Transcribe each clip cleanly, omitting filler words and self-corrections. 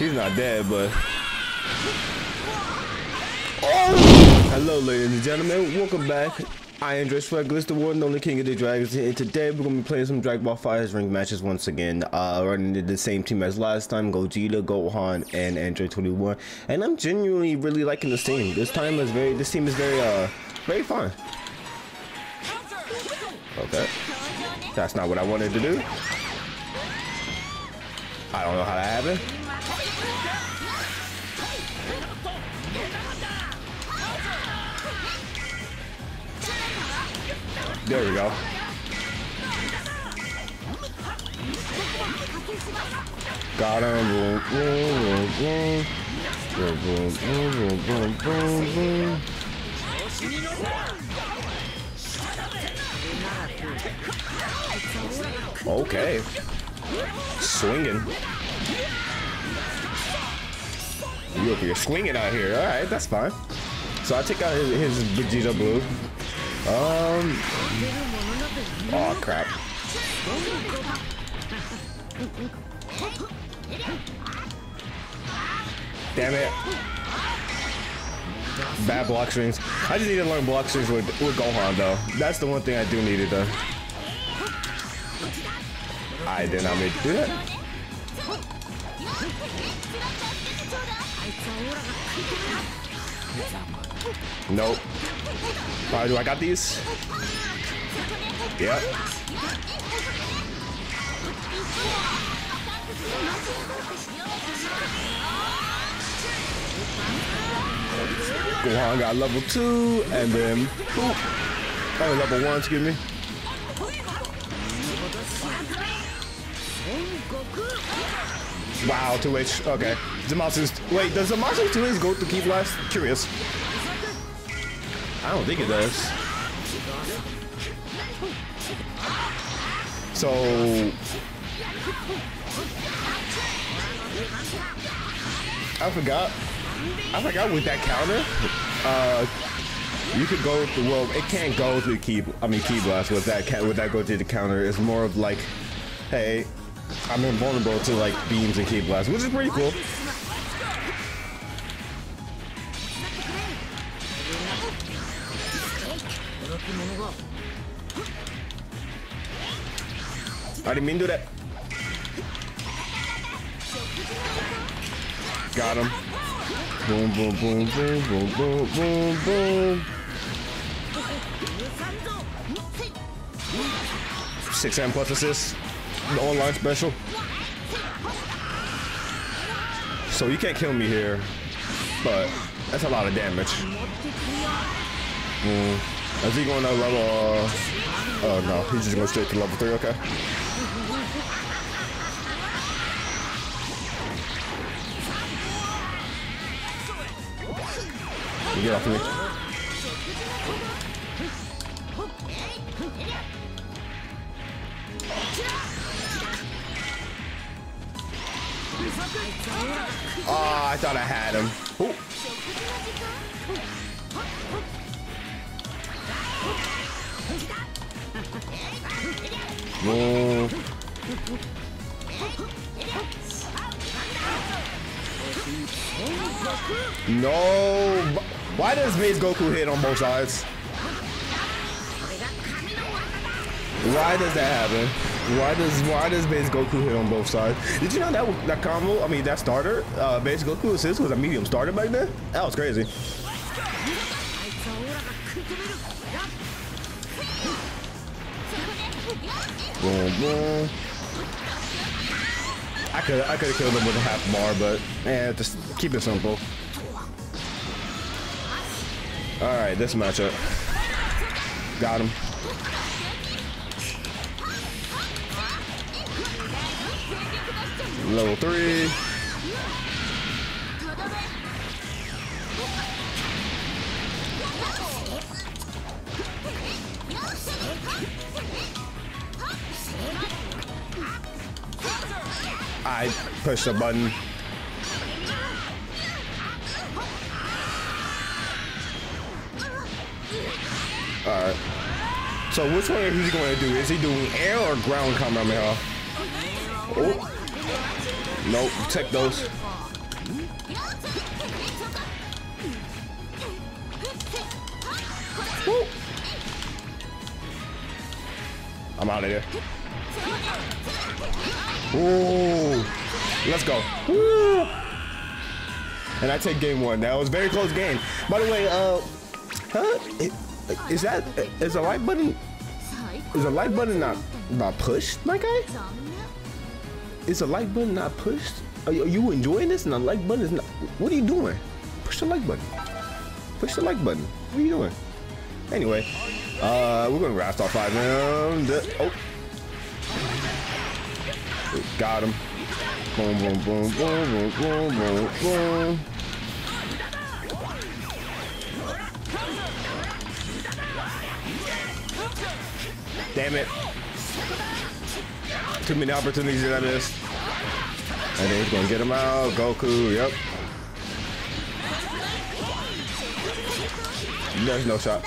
He's not dead, but... Oh! Hello, ladies and gentlemen. Welcome back. I am Andrew Swagglister, the one and only king of the dragons, and today we're going to be playing some Dragon Ball FighterZ ring matches once again. Running into the same team as last time, Gogeta, Gohan, and Android 21. And I'm genuinely really liking this team. This team is very fun. Okay. That's not what I wanted to do. I don't know how that happened. There we go. Got him. Boom, boom, boom, boom, boom, boom, boom, boom, boom. Okay. Swinging. You up here swinging out here. All right, that's fine. So I take out his Vegeta Blue. Oh crap. Damn it. Bad block strings. I just need to learn block strings with Gohan though. That's the one thing I do need to do. I did not mean to do that. Nope. Alright, do I got these? Yep. Gohan got level 2, and then boop. Oh, level 1, excuse me. Wow, 2H. Okay. Zamatsu's. Wait, does Zamatsu 2H go to keep last? Curious. I don't think it does. So. I forgot with that counter. You could go to, well, it can't go to the key. I mean, key blast with that go to the counter. It's more of like, hey, I'm invulnerable to like beams and key blasts, which is pretty cool. I didn't mean to do that. Got him. Boom, boom, boom, boom, boom, boom, boom, boom. 6M plus assist. The online special. So you can't kill me here, but that's a lot of damage. Is he going to level? Oh no, he's just going straight to level 3. Okay. Get off me. Oh, I thought I had him. Ooh. Whoa. No. Why does Base Goku hit on both sides? Why does that happen? Why does Base Goku hit on both sides? Did you know that combo? I mean that starter, Base Goku assist was a medium starter back then. That was crazy. Boom, boom. I could have killed him with a half bar, but man, just keep it simple. All right, this matchup. Got him. Level 3. I pushed the button. All right. So which one is he going to do? Is he doing air or ground Kamehameha? Oh. Nope, protect those. Woo. I'm out of here. Ooh. Let's go. Woo. And I take game one. That was a very close game. By the way, huh? Is a like button? Is a like button not pushed, my guy? Is a like button not pushed? Are you enjoying this? And the like button is not. What are you doing? Push the like button. Push the like button. What are you doing? Anyway, we're gonna wrap top five round. Oh, got him! Boom, boom, boom, boom, boom, boom, boom, boom. Damn it! Too many opportunities that I missed. And then he's gonna get him out. Goku, yep. There's no shot.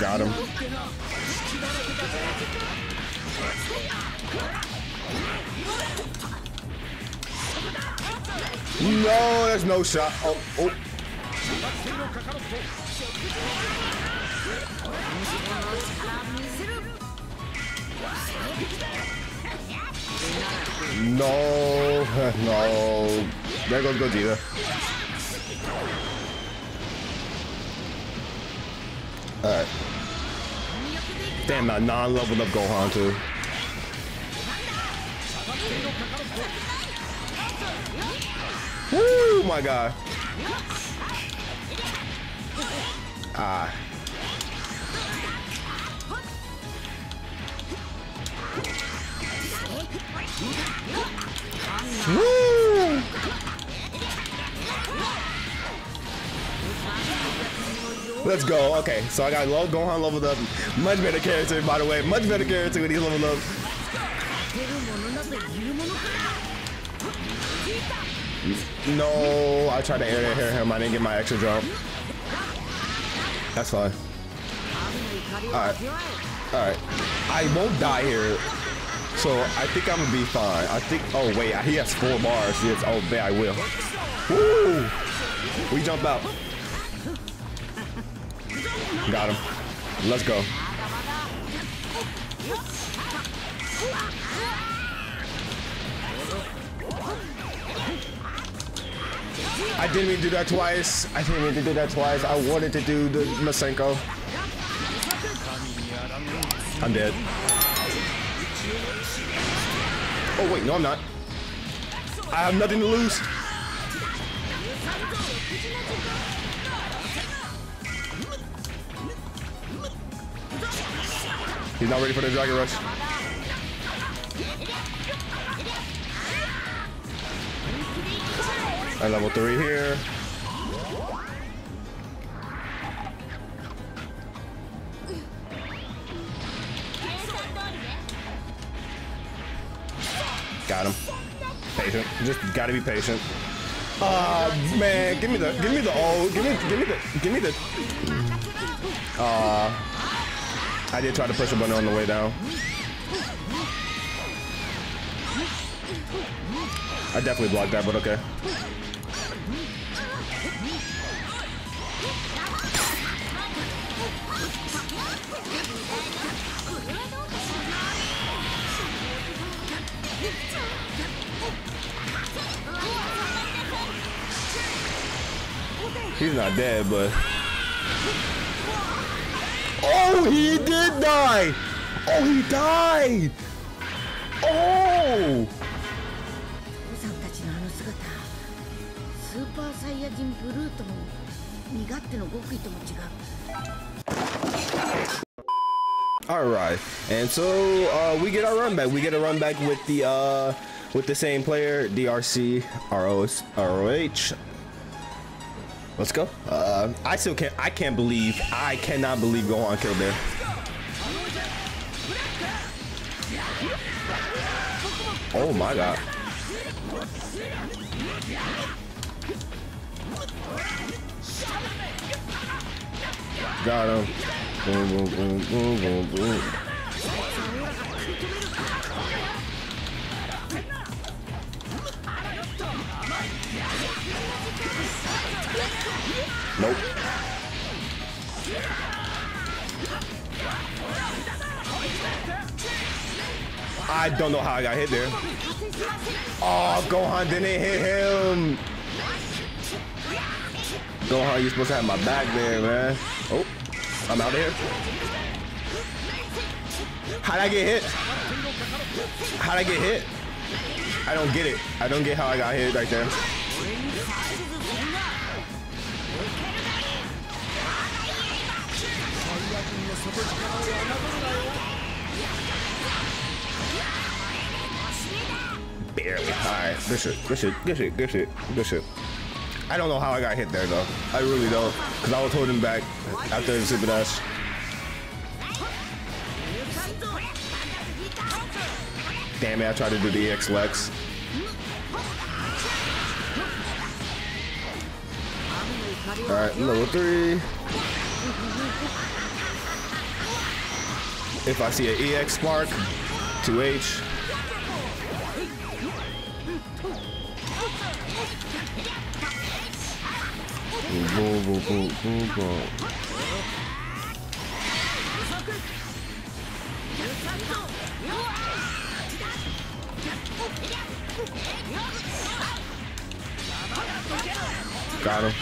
Got him. No, there's no shot. Oh, oh. No, no. There goes Gogeta. Alright. Damn, I non-leveled up Gohan too. Woo, my God. Ah. Woo! Let's go. Okay, so I got Gohan leveled up. Much better character, by the way. Much better character when he leveled up. No, I tried to air him. I didn't get my extra jump. That's fine. Alright. Alright. I won't die here. So I think I'm gonna be fine. I think. Oh wait, he has 4 bars. Yes. Oh man, I will. Woo! We jump out. Got him. Let's go. I didn't mean to do that twice. I didn't mean to do that twice. I wanted to do the Masenko. I'm dead. Oh wait, no I'm not. I have nothing to lose. He's not ready for the dragon rush. I level 3 here. Got him. Patient. Just gotta be patient. Oh man, give me the. I did try to push a button on the way down. I definitely blocked that, but okay. He's not dead, but... Oh, he did die! Oh, he died! Oh! Alright, and so we get our run back. We get a run back with the same player, DRC ROH. Let's go. I still can't. I cannot believe Gohan killed there. Oh my God. Got him. Boom, boom, boom, boom, boom, boom. I don't know how I got hit there. Oh, Gohan didn't hit him. Gohan, you're supposed to have my back there, man. Oh, I'm out of here. How'd I get hit? How'd I get hit? I don't get it. I don't get how I got hit right there. Barely. Alright, good shit. I don't know how I got hit there though. I really don't. Cause I was holding back after the super dash. Damn it, I tried to do the EX Lex. Alright, level 3. If I see an EX Spark, 2H. Got him.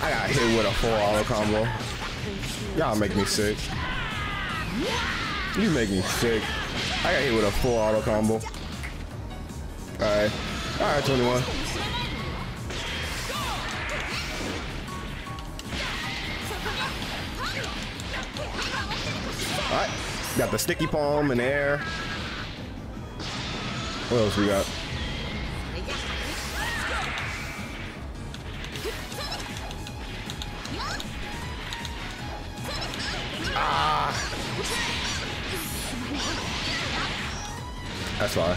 I got hit with a full-auto combo. Y'all make me sick. You make me sick. I got hit with a full-auto combo. Alright. Alright, 21. Alright. Got the sticky palm in the air. What else we got? That's why.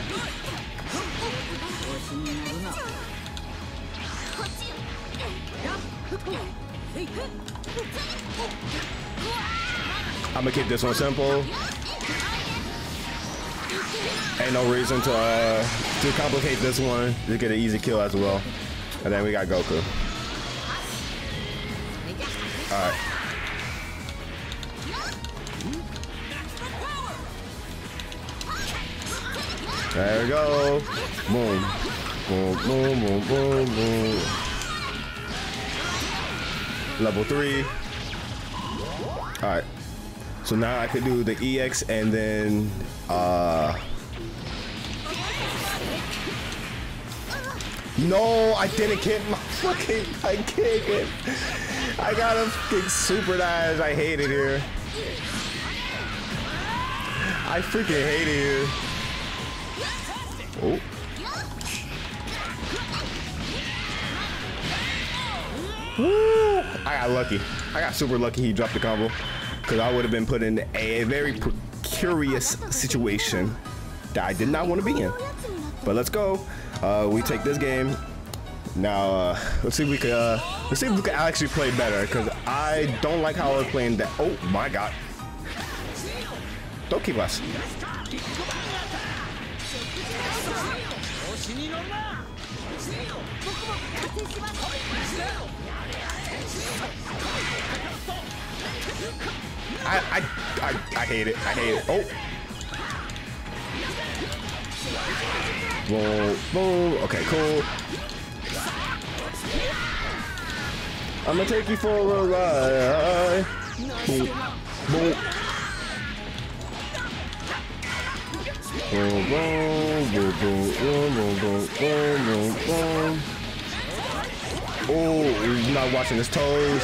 I'm gonna keep this one simple. Ain't no reason to complicate this one. Just get an easy kill as well. And then we got Goku. Alright. There we go. Boom. Boom, boom, boom, boom, boom. Level 3. Alright. So now I could do the EX and then no, I didn't get my fucking I got a fucking super dive. I hate it here. I freaking hate it here. Oh. Woo! I got lucky. I got super lucky he dropped the combo. Because I would have been put in a very precarious situation that I did not want to be in. But let's go. We take this game. Now, let's see if we can actually play better. Because I don't like how I was playing that. Oh my god. Don't keep us. I hate it. I hate it. Oh. Whoa, whoa. Okay, cool. I'm gonna take you for a ride. Boom. Boom. Boom, boom, boom, boom, boom, boom, boom, boom. Oh, he's not watching his toes.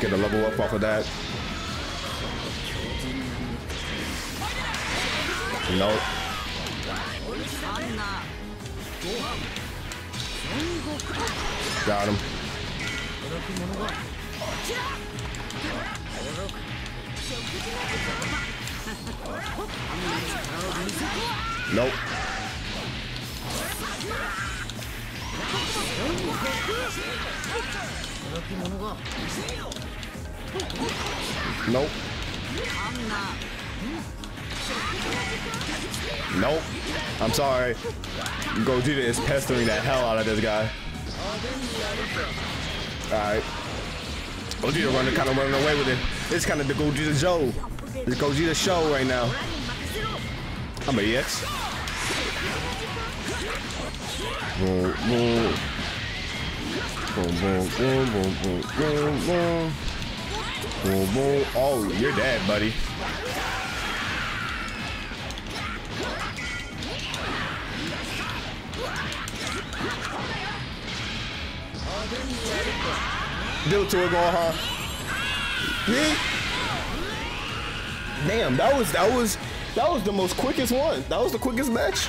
Get a level up off of that. Nope. Got him. Nope. Nope. Nope. I'm sorry. Gogeta is pestering the hell out of this guy. Alright. Gogeta kind of running away with it. It's kind of the Gogeta show. The Gogeta show right now. I'm an EX. Boom, boom. Boom, boom, boom, boom, boom, boom, boom. Boom, boom. Oh, you're dead, buddy. Deal to it, Gohan. Yeah. Damn, that was the most quickest one. That was the quickest match.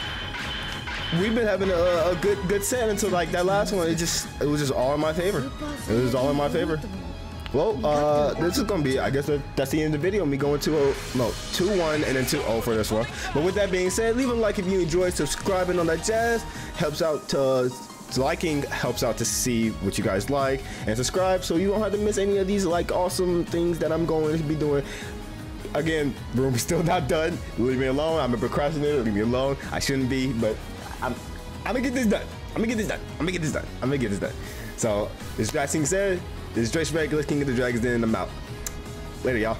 We've been having a good set until like that last one. It was just all in my favor. It was all in my favor. Well, this is gonna be, I guess that's the end of the video. Me going 2-0, no, 2-1 and then 2-0 for this one. But with that being said, leave a like if you enjoyed, subscribing on that jazz helps out to. Liking helps out to see what you guys like, and subscribe so you don't have to miss any of these like awesome things that I'm going to be doing. Again, room's still not done. Leave me alone. I'm a procrastinator. Leave me alone. I shouldn't be, but I'm gonna get this done. I'm gonna get this done. I'm gonna get this done. I'm gonna get this done. So, this is Drayce Regulus, King of the Dragons, and I'm out. Later, y'all.